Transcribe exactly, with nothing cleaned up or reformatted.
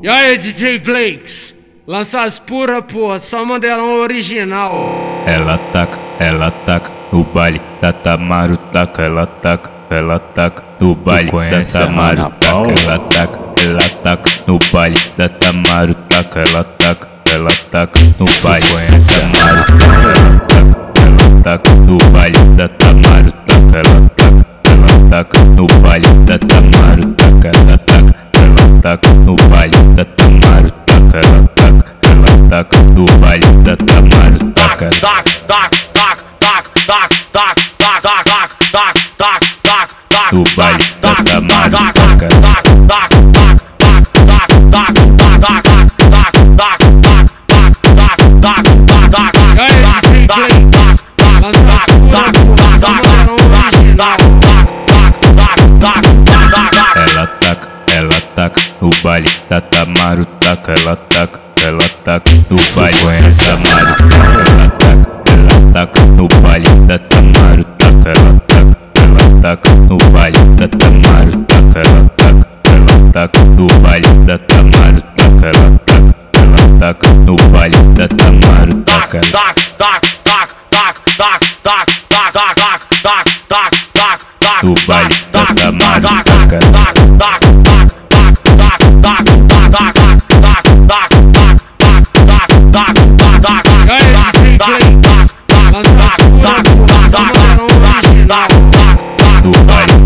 E aí, D J Blakes, lança as pura, porra, só mandelão original. Ela ataca, ela ataca no baile da Tamarutaca, ela ataca, ela ataca no baile da Tamarutaca, ela ataca, ela ataca no baile da Tamarutaca, ela ataca, ela ataca no baile da Tamarutaca, ela ataca no baile da Tamarutaca, ela ataca, ela ataca no baile da Tamarutaca, ela ataca, ela ataca no baile da Tamarutaca, ela ataca, ela ataca no baile da Tamarutaca, do baile da Tamarutaca. Ela ataca, ela ataca no baile da Tamarutaca, ela ataca, ela ataca no baile da Tamarutaca, ela ataca, ela ataca no baile da Tamarutaca, ela ataca, ela ataca no baile da Tamarutaca, ela ataca, ela ataca no baile da Tamarutaca, ela ataca, ela ataca no baile da Tamarutaca. Do baile da Tamarutaca. Do baile